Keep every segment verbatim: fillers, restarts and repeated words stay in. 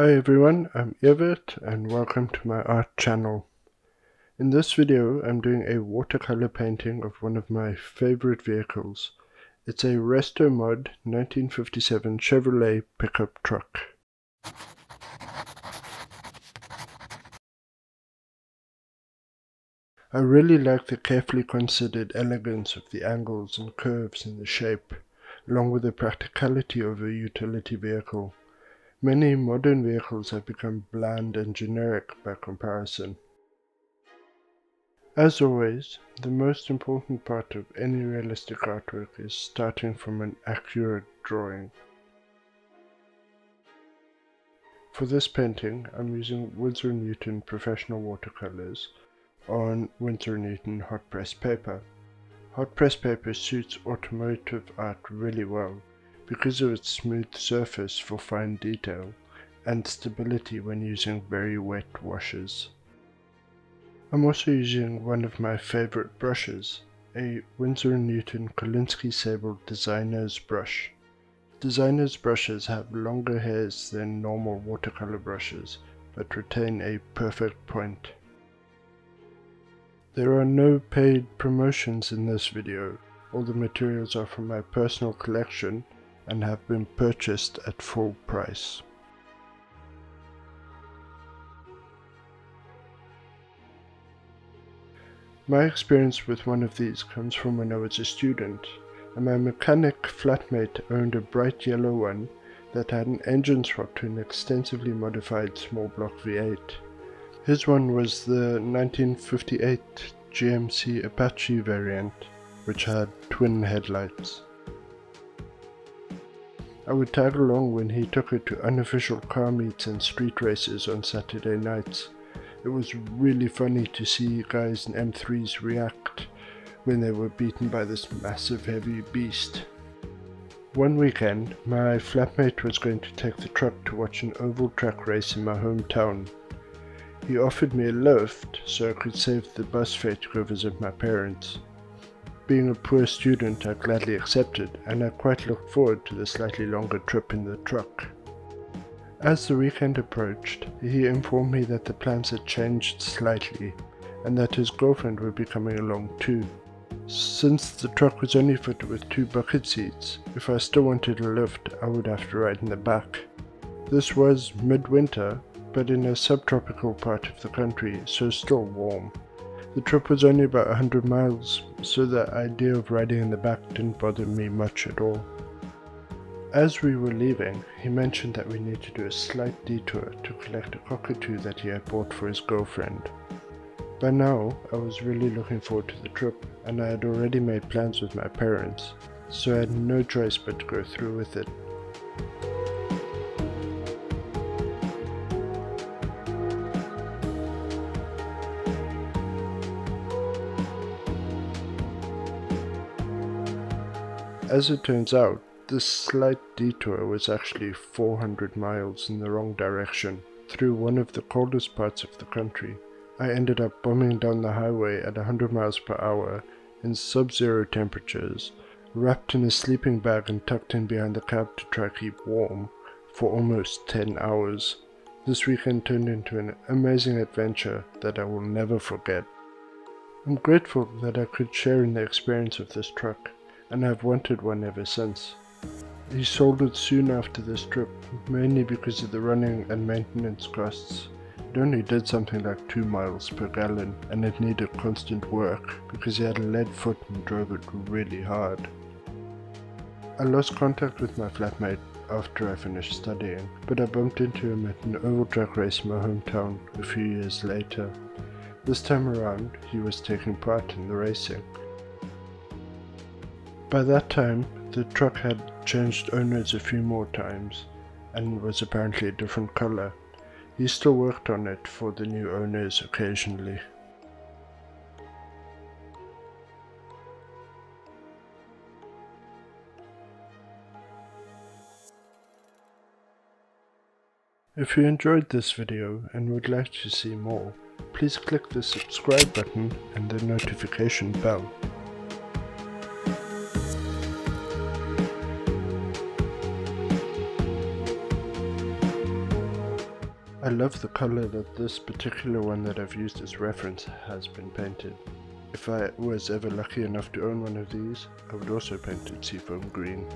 Hi everyone, I'm Evert and welcome to my art channel. In this video I'm doing a watercolor painting of one of my favorite vehicles. It's a Resto-Mod nineteen fifty-seven Chevrolet pickup truck. I really like the carefully considered elegance of the angles and curves in the shape, along with the practicality of a utility vehicle. Many modern vehicles have become bland and generic by comparison. As always, the most important part of any realistic artwork is starting from an accurate drawing. For this painting, I'm using Winsor and Newton Professional Watercolors on Winsor and Newton hot press paper. Hot press paper suits automotive art really well, because of its smooth surface for fine detail and stability when using very wet washes. I'm also using one of my favorite brushes, a Winsor and Newton Kolinsky Sable designer's brush. Designer's brushes have longer hairs than normal watercolor brushes, but retain a perfect point. There are no paid promotions in this video. All the materials are from my personal collection and have been purchased at full price. My experience with one of these comes from when I was a student, and my mechanic flatmate owned a bright yellow one that had an engine swap to an extensively modified small block V eight. His one was the nineteen fifty-eight G M C Apache variant, which had twin headlights. I would tag along when he took her to unofficial car meets and street races on Saturday nights. It was really funny to see guys in M threes react when they were beaten by this massive heavy beast. One weekend, my flatmate was going to take the truck to watch an oval track race in my hometown. He offered me a lift so I could save the bus fare to go visit my parents. Being a poor student, I gladly accepted, and I quite looked forward to the slightly longer trip in the truck. As the weekend approached, he informed me that the plans had changed slightly, and that his girlfriend would be coming along too. Since the truck was only fitted with two bucket seats, if I still wanted a lift, I would have to ride in the back. This was midwinter, but in a subtropical part of the country, so still warm. The trip was only about one hundred miles, so the idea of riding in the back didn't bother me much at all. As we were leaving, he mentioned that we need to do a slight detour to collect a cockatoo that he had bought for his girlfriend. By now, I was really looking forward to the trip, and I had already made plans with my parents, so I had no choice but to go through with it. As it turns out, this slight detour was actually four hundred miles in the wrong direction, through one of the coldest parts of the country. I ended up bombing down the highway at one hundred miles per hour in sub-zero temperatures, wrapped in a sleeping bag and tucked in behind the cab to try to keep warm, for almost ten hours. This weekend turned into an amazing adventure that I will never forget. I'm grateful that I could share in the experience of this truck, and I've wanted one ever since. He sold it soon after this trip, mainly because of the running and maintenance costs. It only did something like two miles per gallon, and it needed constant work because he had a lead foot and drove it really hard. I lost contact with my flatmate after I finished studying, but I bumped into him at an oval track race in my hometown a few years later. This time around, he was taking part in the racing. By that time, the truck had changed owners a few more times, and was apparently a different color. He still worked on it for the new owners occasionally. If you enjoyed this video and would like to see more, please click the subscribe button and the notification bell. I love the color that this particular one that I've used as reference has been painted. If I was ever lucky enough to own one of these, I would also paint it seafoam green.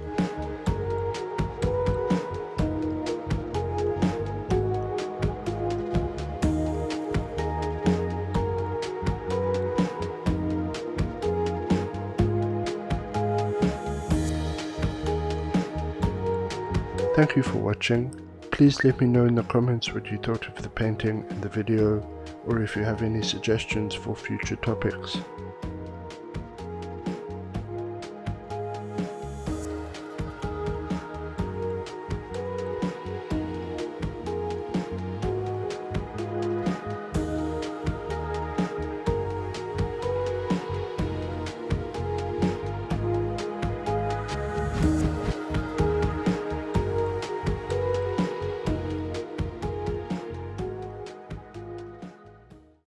Thank you for watching. Please let me know in the comments what you thought of the painting and the video, or if you have any suggestions for future topics.